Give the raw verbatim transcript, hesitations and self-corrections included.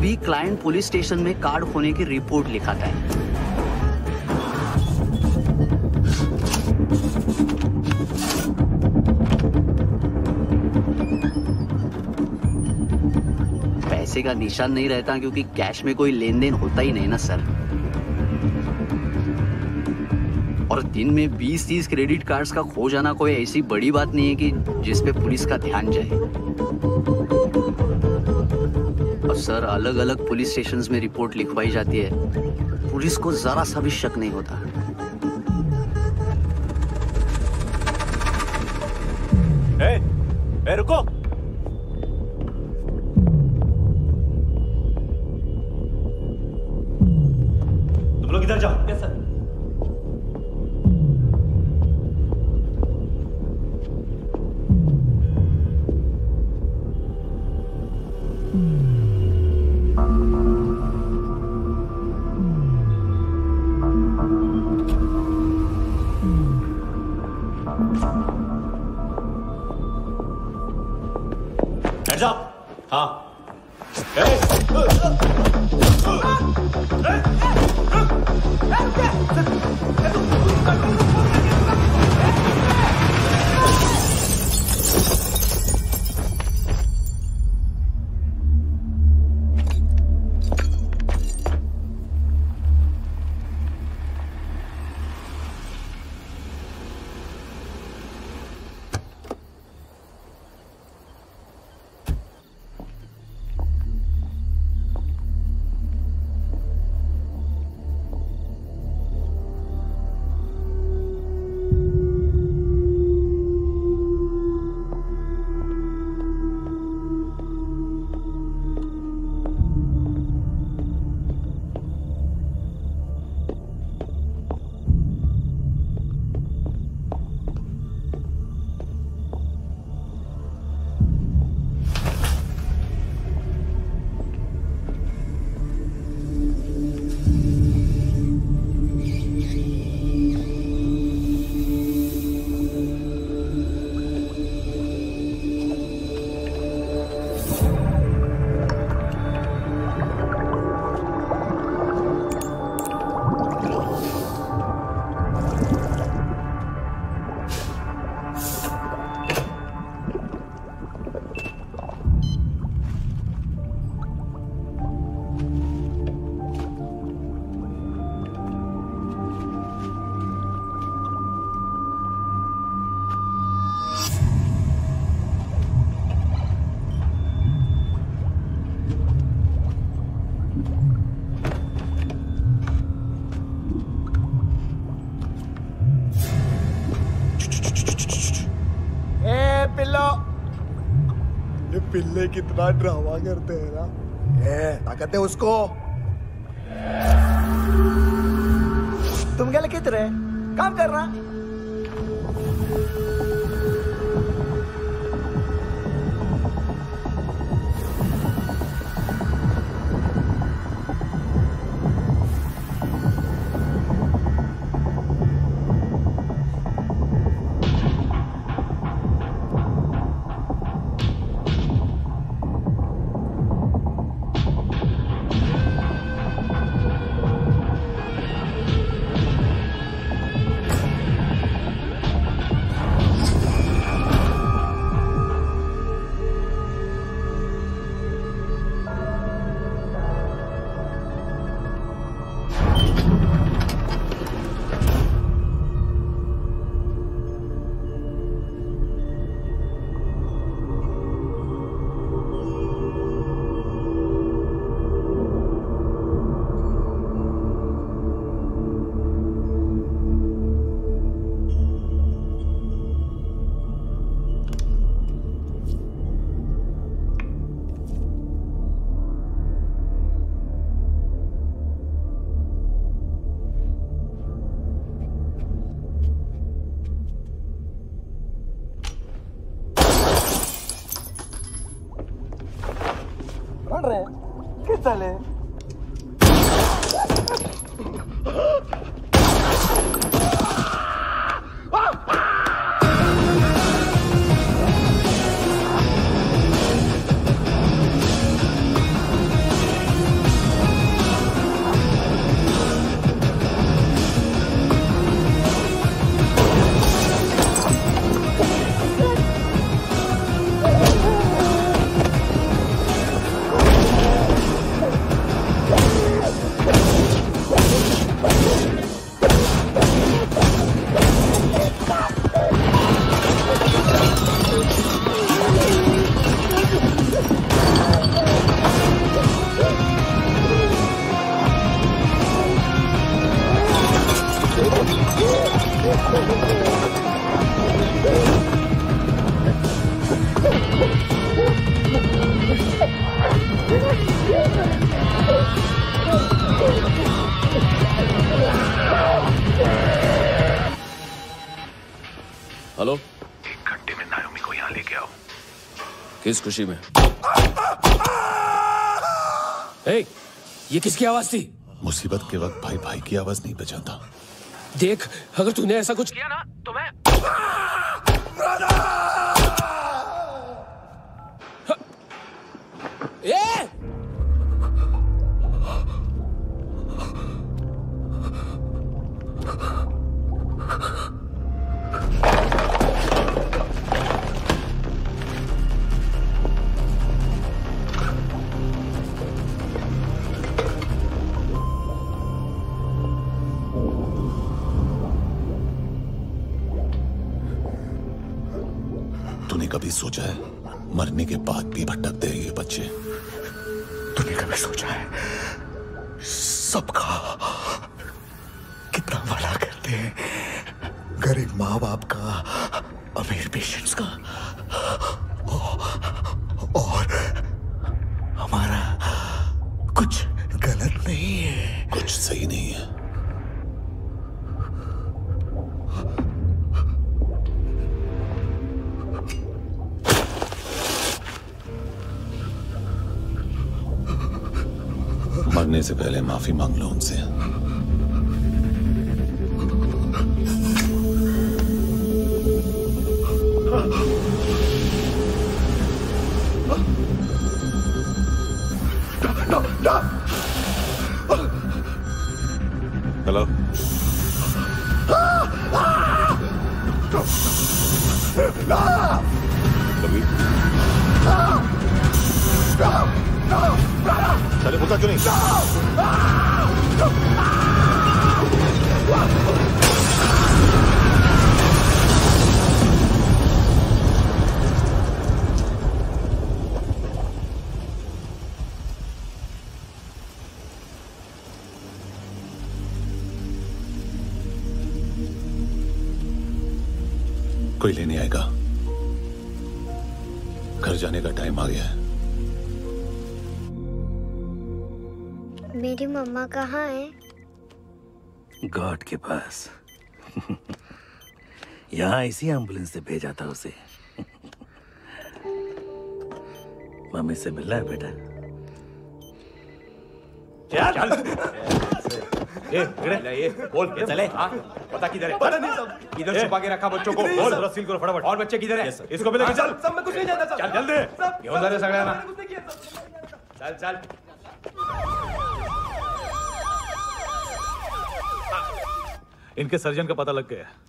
भी client police station में card खोने की रिपोर्ट लिखाता है। पैसे का निशान नहीं रहता क्योंकि कैश में कोई लेन देन होता ही नहीं ना सर। और दिन में बीस तीस क्रेडिट कार्ड्स का खो जाना कोई ऐसी बड़ी बात नहीं है कि जिस पे पुलिस का ध्यान जाए। और सर अलग अलग पुलिस स्टेशंस में रिपोर्ट लिखवाई जाती है, पुलिस को जरा सा भी शक नहीं होता। ए, ए, रुको। तुम लोग इधर जाओ। Yes sir. पिल्ले कितना ड्रामा करते हैं ना, ए, ताकत है उसको। तुम क्या लिखित रहे काम कर रहा। किस खुशी में? ए, ये किसकी आवाज थी? मुसीबत के वक्त भाई भाई की आवाज नहीं पहचानता। देख, अगर तूने ऐसा कुछ किया ना तो मैं ए! कभी सोचा है मरने के बाद भी भटकते हैं ये बच्चे? तूने कभी सोचा है सबका कितना भला करते हैं, गरीब माँ बाप का, अमीर पेशेंट्स का, और हमारा कुछ गलत नहीं है, कुछ सही नहीं है। मरने से पहले माफी मांग लो उनसे। हेलो, अरे बोलता क्यों नहीं? कोई लेने आएगा? घर जाने का टाइम आ गया है। मेरी मम्मा कहाँ है? गॉड के पास। यहाँ इसी एम्बुलेंस से भेजा था उसे। मम्मी से मिल रहा है बेटा? चल ये ये बोल चले। पता किधर है? पता नहीं, सब इधर छुपा के रखा बच्चों को। बोल रसील करो फटाफट। और बच्चे किधर है? इसको भी लेके चल। सब में कुछ नहीं जाता। चल जल्दी, घेऊन जा रे सगळ्यांना। चल चल इनके सर्जन का पता लग गया।